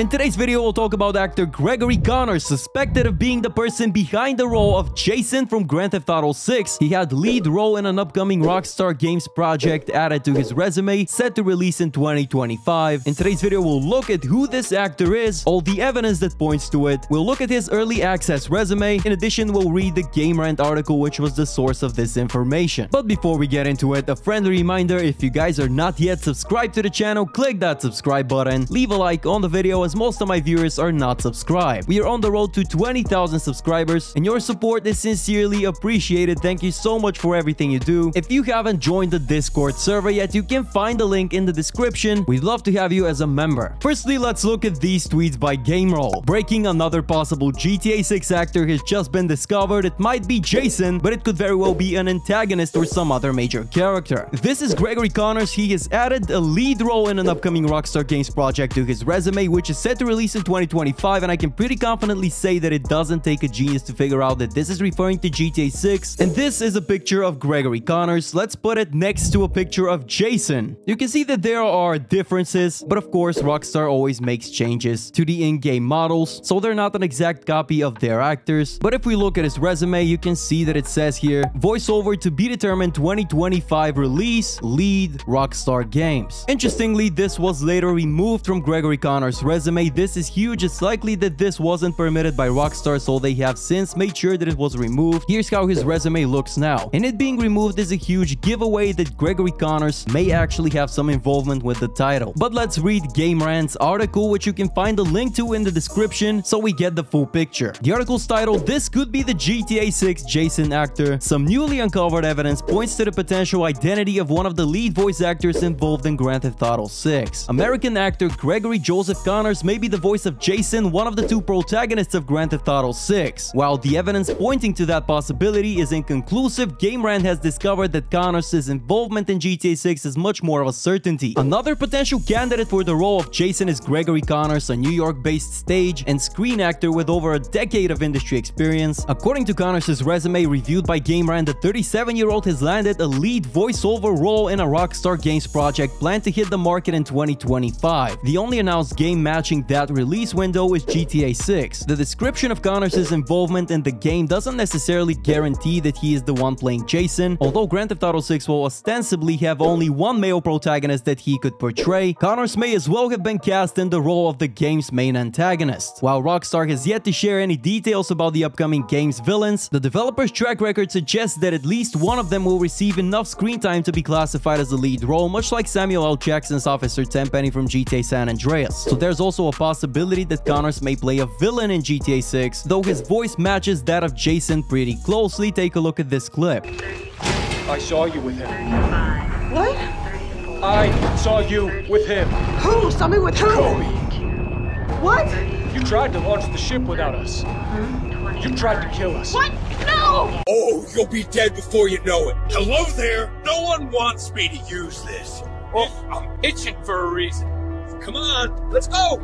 In today's video, we'll talk about actor Gregory Connor, suspected of being the person behind the role of Jason from Grand Theft Auto 6. He had lead role in an upcoming Rockstar Games project added to his resume, set to release in 2025. In today's video, we'll look at who this actor is, all the evidence that points to it. We'll look at his early access resume. In addition, we'll read the Game Rant article, which was the source of this information. But before we get into it, a friendly reminder, if you guys are not yet subscribed to the channel, click that subscribe button, leave a like on the video, as most of my viewers are not subscribed. We are on the road to 20,000 subscribers, and your support is sincerely appreciated. Thank you so much for everything you do. If you haven't joined the Discord server yet, you can find the link in the description. We'd love to have you as a member. Firstly, let's look at these tweets by GameRoll. Breaking: another possible GTA 6 actor has just been discovered. It might be Jason, but it could very well be an antagonist or some other major character. This is Gregory Connor. He has added a lead role in an upcoming Rockstar Games project to his resume, which is set to release in 2025, and I can pretty confidently say that it doesn't take a genius to figure out that this is referring to GTA 6. And this is a picture of Gregory Connor. Let's put it next to a picture of Jason. You can see that there are differences, but of course Rockstar always makes changes to the in-game models, so they're not an exact copy of their actors. But if we look at his resume, you can see that it says here, voiceover to be determined, 2025 release, lead, Rockstar Games. Interestingly, this was later removed from Gregory Connor's resume. This is huge. It's likely that this wasn't permitted by Rockstar, so they have since made sure that it was removed. Here's how his resume looks now, and it being removed is a huge giveaway that Gregory Connor may actually have some involvement with the title. But let's read Game Rant's article, which you can find the link to in the description, so we get the full picture. The article's titled, "This could be the GTA 6 Jason actor. Some newly uncovered evidence points to the potential identity of one of the lead voice actors involved in Grand Theft Auto 6. American actor Gregory Joseph Connor may be the voice of Jason, one of the two protagonists of Grand Theft Auto 6. While the evidence pointing to that possibility is inconclusive, Game Rant has discovered that Connor's involvement in GTA 6 is much more of a certainty. Another potential candidate for the role of Jason is Gregory Connor, a New York-based stage and screen actor with over a decade of industry experience. According to Connor's resume reviewed by Game Rant, the 37-year-old has landed a lead voiceover role in a Rockstar Games project planned to hit the market in 2025. The only announced game match that release window is GTA 6. The description of Connor's involvement in the game doesn't necessarily guarantee that he is the one playing Jason. Although Grand Theft Auto 6 will ostensibly have only one male protagonist that he could portray, Connors may as well have been cast in the role of the game's main antagonist. While Rockstar has yet to share any details about the upcoming game's villains, the developer's track record suggests that at least one of them will receive enough screen time to be classified as the lead role, much like Samuel L. Jackson's Officer Tenpenny from GTA San Andreas. So there's also a possibility that Connors may play a villain in GTA 6, though his voice matches that of Jason pretty closely. Take a look at this clip. I saw you with him. What? I saw you with him. Who? Saw me with who? Kobe. What? You tried to launch the ship without us. Huh? You tried to kill us. What? No! Oh, you'll be dead before you know it. Hello there. No one wants me to use this. Oh, I'm itching for a reason. Come on, let's go!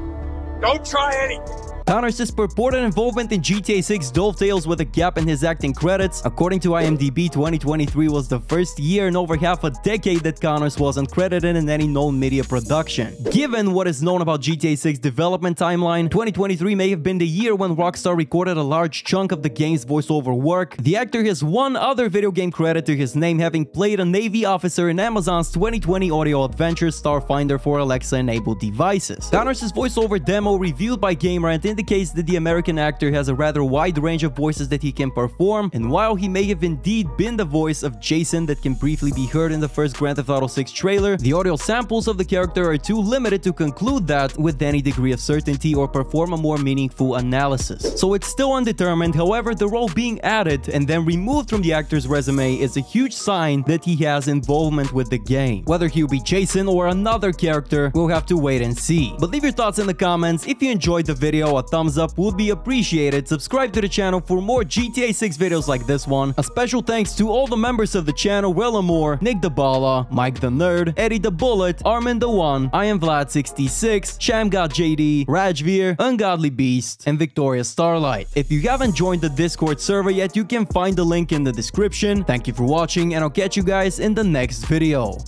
Don't try anything! Connor's purported involvement in GTA 6 dovetails with a gap in his acting credits. According to IMDb, 2023 was the first year in over half a decade that Connors wasn't credited in any known media production. Given what is known about GTA 6 development timeline, 2023 may have been the year when Rockstar recorded a large chunk of the game's voiceover work. The actor has one other video game credit to his name, having played a Navy officer in Amazon's 2020 audio adventure Starfinder for Alexa-enabled devices. Connors' voiceover demo reviewed by Game Rant indicates that the American actor has a rather wide range of voices that he can perform, and while he may have indeed been the voice of Jason that can briefly be heard in the first Grand Theft Auto 6 trailer, the audio samples of the character are too limited to conclude that with any degree of certainty or perform a more meaningful analysis. So it's still undetermined. However, the role being added and then removed from the actor's resume is a huge sign that he has involvement with the game. Whether he'll be Jason or another character, we'll have to wait and see. But leave your thoughts in the comments. If you enjoyed the video, thumbs up would be appreciated. Subscribe to the channel for more GTA 6 videos like this one. A special thanks to all the members of the channel: Will Amore, Nick Dabala, Mike the Nerd, Eddie the Bullet, Armin the One, I Am Vlad 66, Shamgot JD, Rajveer, Ungodly Beast, and Victoria Starlight. If you haven't joined the Discord server yet, you can find the link in the description. Thank you for watching, and I'll catch you guys in the next video.